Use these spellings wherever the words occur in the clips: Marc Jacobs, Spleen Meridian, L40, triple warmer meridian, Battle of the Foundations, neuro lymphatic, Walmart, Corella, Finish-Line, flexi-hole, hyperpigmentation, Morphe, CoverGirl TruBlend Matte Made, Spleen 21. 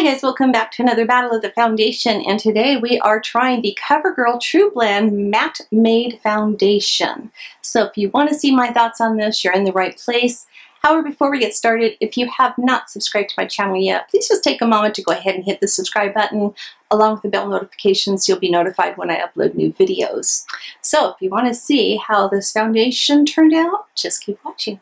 Hi guys, welcome back to another Battle of the Foundation, and today we are trying the CoverGirl TruBlend Matte Made Foundation. So if you want to see my thoughts on this, you're in the right place. However, before we get started, if you have not subscribed to my channel yet, please just take a moment to go ahead and hit the subscribe button along with the bell notifications so you'll be notified when I upload new videos. So if you want to see how this foundation turned out, just keep watching.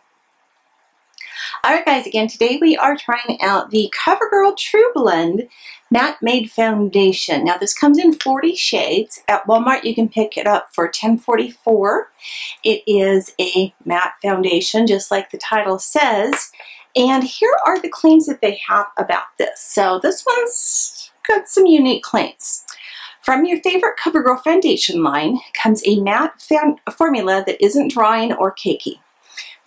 Alright guys, again today we are trying out the CoverGirl TruBlend Matte Made Foundation. Now this comes in 40 shades. At Walmart you can pick it up for $10.44. It is a matte foundation just like the title says. And here are the claims that they have about this. So this one's got some unique claims. From your favorite CoverGirl foundation line comes a matte formula that isn't drying or cakey.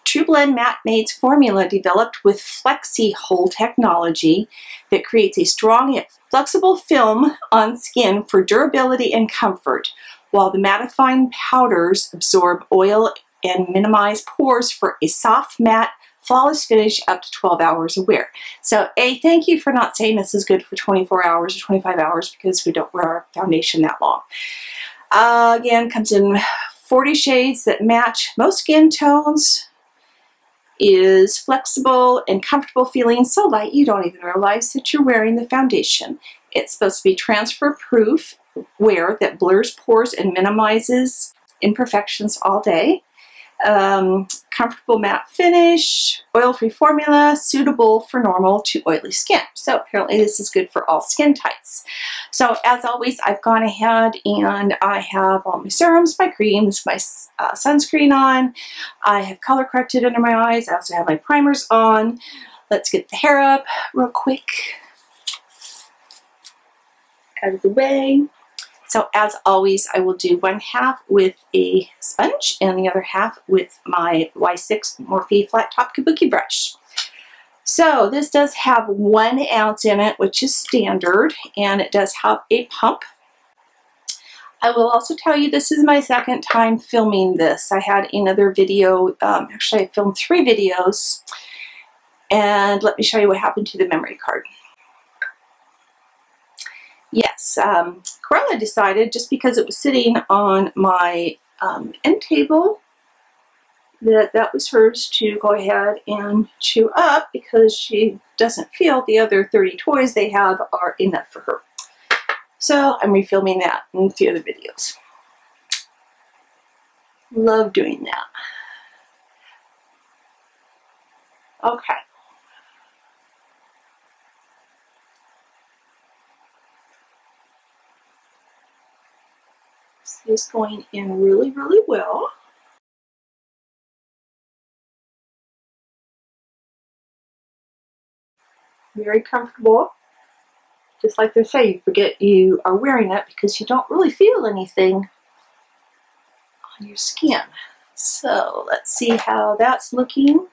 TruBlend Matte Made's formula developed with flexi-hole technology that creates a strong yet flexible film on skin for durability and comfort, while the mattifying powders absorb oil and minimize pores for a soft matte, flawless finish up to 12 hours of wear. So A, thank you for not saying this is good for 24 hours or 25 hours because we don't wear our foundation that long. Again, comes in 40 shades that match most skin tones. Is flexible and comfortable, feeling so light you don't even realize that you're wearing the foundation. It's supposed to be transfer proof wear that blurs pores and minimizes imperfections all day. Comfortable matte finish, oil-free formula, suitable for normal to oily skin. So apparently this is good for all skin types. So as always, I've gone ahead and I have all my serums, my creams, my sunscreen on. I have color corrected under my eyes. I also have my primers on. Let's get the hair up real quick. Out of the way. So as always, I will do one half with a sponge and the other half with my Y6 Morphe Flat Top Kabuki brush. So this does have 1 ounce in it, which is standard, and it does have a pump. I will also tell you this is my second time filming this. I had another video, actually I filmed 3 videos, and let me show you what happened to the memory card. Yes, Corella decided, just because it was sitting on my end table, that was hers to go ahead and chew up because she doesn't feel the other 30 toys they have are enough for her. So I'm refilming that in a few other videos. Love doing that. Okay. Is going in really, really well. Very comfortable. Just like they say, you forget you are wearing it because you don't really feel anything on your skin. So let's see how that's looking.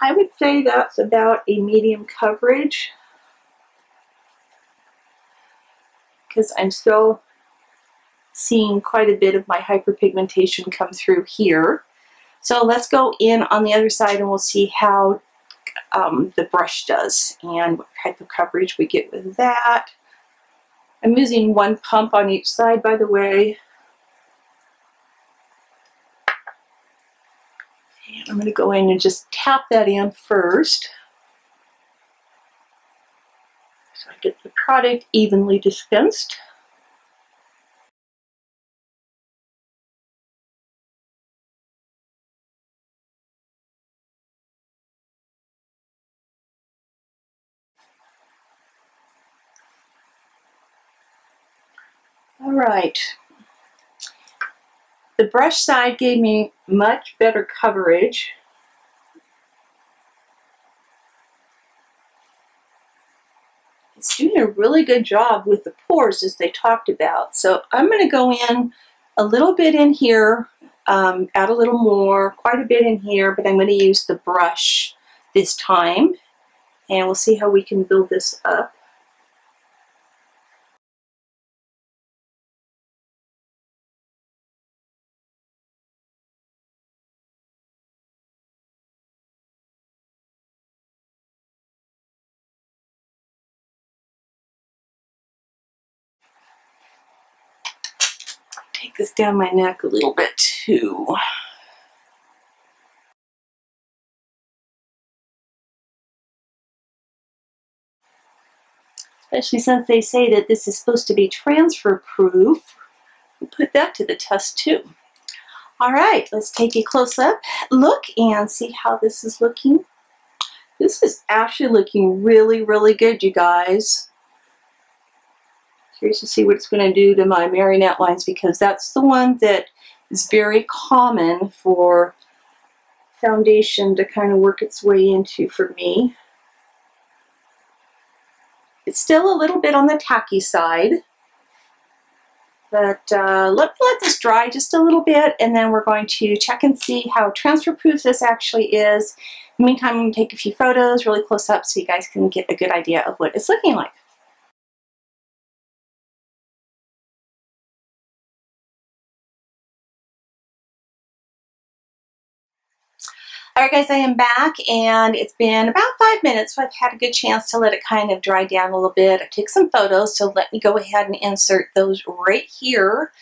I would say that's about a medium coverage, because I'm still seeing quite a bit of my hyperpigmentation come through here. So let's go in on the other side and we'll see how the brush does and what type of coverage we get with that. I'm using 1 pump on each side, by the way. And I'm going to go in and just tap that in first. So I get the product evenly dispensed. All right. The brush side gave me much better coverage. It's doing a really good job with the pores as they talked about. So I'm going to go in a little bit in here, add a little more, quite a bit in here, but I'm going to use the brush this time and we'll see how we can build this up. take this down my neck a little bit too. Especially since they say that this is supposed to be transfer proof. We'll put that to the test too. All right, let's take a close-up look and see how this is looking. This is actually looking really, really good, you guys. Curious to see what it's going to do to my marionette lines, because that's the one that is very common for foundation to kind of work its way into for me. It's still a little bit on the tacky side, but let this dry just a little bit, and then we're going to check and see how transfer proof this actually is. In the meantime, I'm going to take a few photos really close up so you guys can get a good idea of what it's looking like. Alright guys, I am back, and it's been about 5 minutes, so I've had a good chance to let it kind of dry down a little bit. I took some photos, so let me go ahead and insert those right here.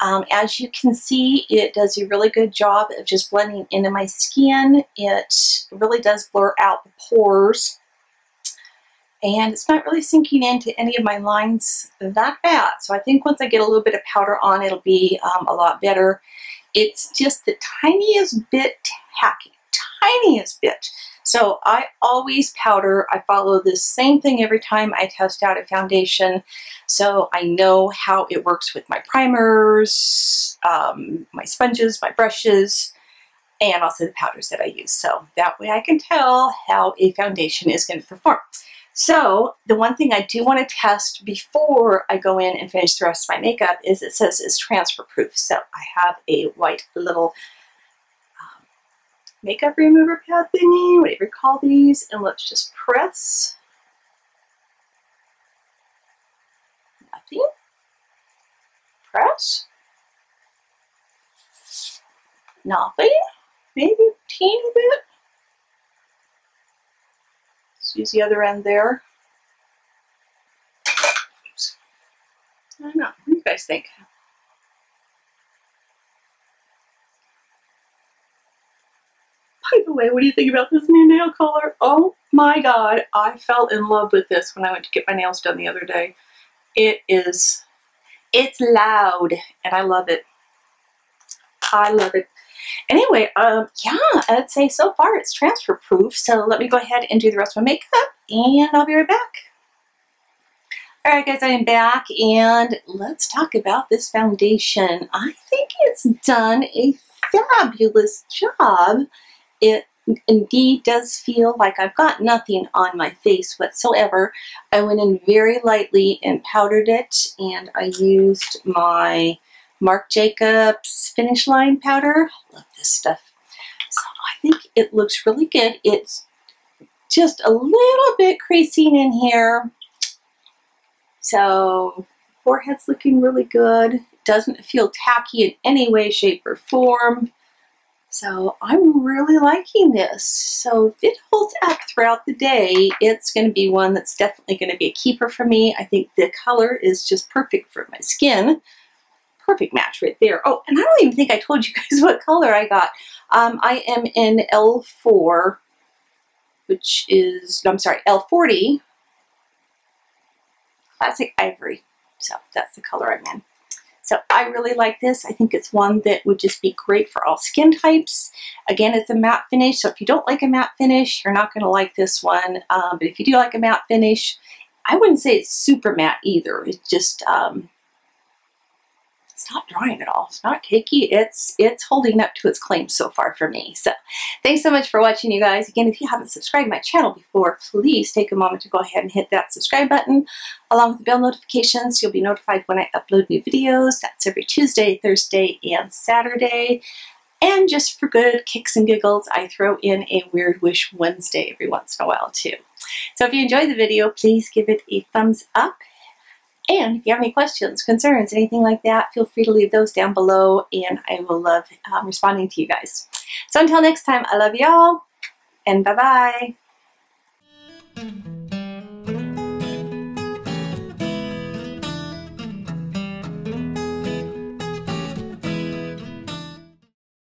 As you can see, it does a really good job of just blending into my skin. It really does blur out the pores, and it's not really sinking into any of my lines that bad. So I think once I get a little bit of powder on, it'll be a lot better. It's just the tiniest bit tacky. Tiniest bit. So I always powder. I follow this same thing every time I test out a foundation, so I know how it works with my primers, my sponges, my brushes, and also the powders that I use. So that way I can tell how a foundation is going to perform. So the one thing I do want to test before I go in and finish the rest of my makeup is it says it's transfer proof. So I have a white little makeup remover pad thingy, whatever you call these, and let's just press. Nothing. Press. Nothing. Maybe a teeny bit. Let's use the other end there. Oops. I don't know. What do you guys think? By the way, what do you think about this new nail color? Oh my god, I fell in love with this when I went to get my nails done the other day. It's loud, and I love it. I love it. Anyway, yeah, I'd say so far it's transfer proof, so let me go ahead and do the rest of my makeup, and I'll be right back. Alright guys, I am back, and let's talk about this foundation. I think it's done a fabulous job. It indeed does feel like I've got nothing on my face whatsoever. I went in very lightly and powdered it, and I used my Marc Jacobs finish line powder. I love this stuff. So I think it looks really good. It's just a little bit creasing in here. So forehead's looking really good. It doesn't feel tacky in any way, shape, or form. So I'm really liking this. So if it holds up throughout the day, it's going to be one that's definitely going to be a keeper for me. I think the color is just perfect for my skin. Perfect match right there. Oh, and I don't even think I told you guys what color I got. I am in L4, which is, I'm sorry, L40, classic ivory. So that's the color I'm in. So I really like this. I think it's one that would just be great for all skin types. Again, it's a matte finish, so if you don't like a matte finish, you're not going to like this one. But if you do like a matte finish, I wouldn't say it's super matte either. It's just, it's not drying at all. It's not cakey. It's holding up to its claim so far for me. So thanks so much for watching, you guys. Again, if you haven't subscribed to my channel before, please take a moment to go ahead and hit that subscribe button along with the bell notifications. You'll be notified when I upload new videos. That's every Tuesday, Thursday, and Saturday. And just for good kicks and giggles, I throw in a Weird Wish Wednesday every once in a while too. So if you enjoyed the video, please give it a thumbs up. And if you have any questions, concerns, anything like that, feel free to leave those down below, and I will love responding to you guys. So until next time, I love y'all, and bye-bye.